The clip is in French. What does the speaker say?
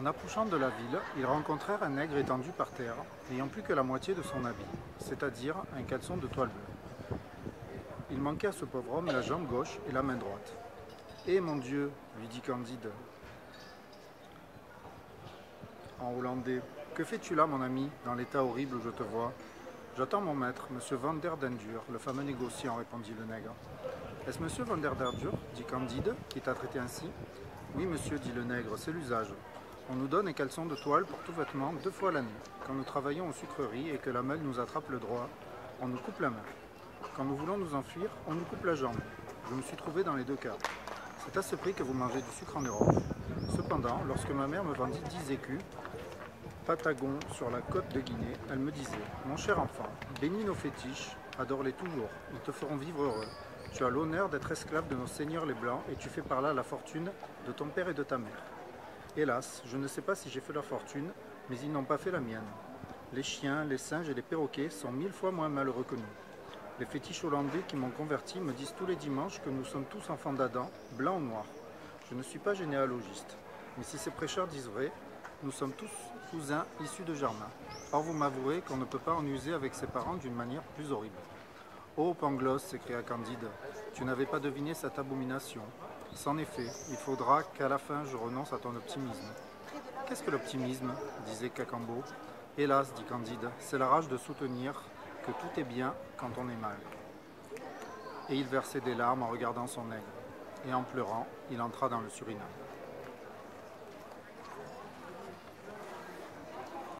En approchant de la ville, ils rencontrèrent un nègre étendu par terre, n'ayant plus que la moitié de son habit, c'est-à-dire un caleçon de toile bleue. Il manquait à ce pauvre homme la jambe gauche et la main droite. « Eh mon Dieu !» lui dit Candide en hollandais. « Que fais-tu là, mon ami, dans l'état horrible où je te vois ?»« J'attends mon maître, M. Van der Dendur, le fameux négociant, » répondit le nègre. « Est-ce M. Van der Dendur, dit Candide, qui t'a traité ainsi ?»« Oui, monsieur, dit le nègre, c'est l'usage. » On nous donne un caleçon de toile pour tout vêtement 2 fois l'année. Quand nous travaillons aux sucreries et que la meule nous attrape le droit, on nous coupe la main. Quand nous voulons nous enfuir, on nous coupe la jambe. Je me suis trouvé dans les 2 cas. C'est à ce prix que vous mangez du sucre en Europe. Cependant, lorsque ma mère me vendit 10 écus patagons sur la côte de Guinée, elle me disait « Mon cher enfant, bénis nos fétiches, adore-les toujours, ils te feront vivre heureux. Tu as l'honneur d'être esclave de nos seigneurs les Blancs et tu fais par là la fortune de ton père et de ta mère. » Hélas, je ne sais pas si j'ai fait leur fortune, mais ils n'ont pas fait la mienne. Les chiens, les singes et les perroquets sont 1000 fois moins malheureux que nous. Les fétiches hollandais qui m'ont converti me disent tous les dimanches que nous sommes tous enfants d'Adam, blancs ou noirs. Je ne suis pas généalogiste, mais si ces prêcheurs disent vrai, nous sommes tous cousins issus de Germain. Or vous m'avouerez qu'on ne peut pas en user avec ses parents d'une manière plus horrible. « Oh Pangloss !» s'écria Candide, « tu n'avais pas deviné cette abomination. » En effet, il faudra qu'à la fin je renonce à ton optimisme. Qu'est-ce que l'optimisme disait Cacambo. Hélas, dit Candide, c'est la rage de soutenir que tout est bien quand on est mal. Et il versait des larmes en regardant son nègre. Et en pleurant, il entra dans le Suriname.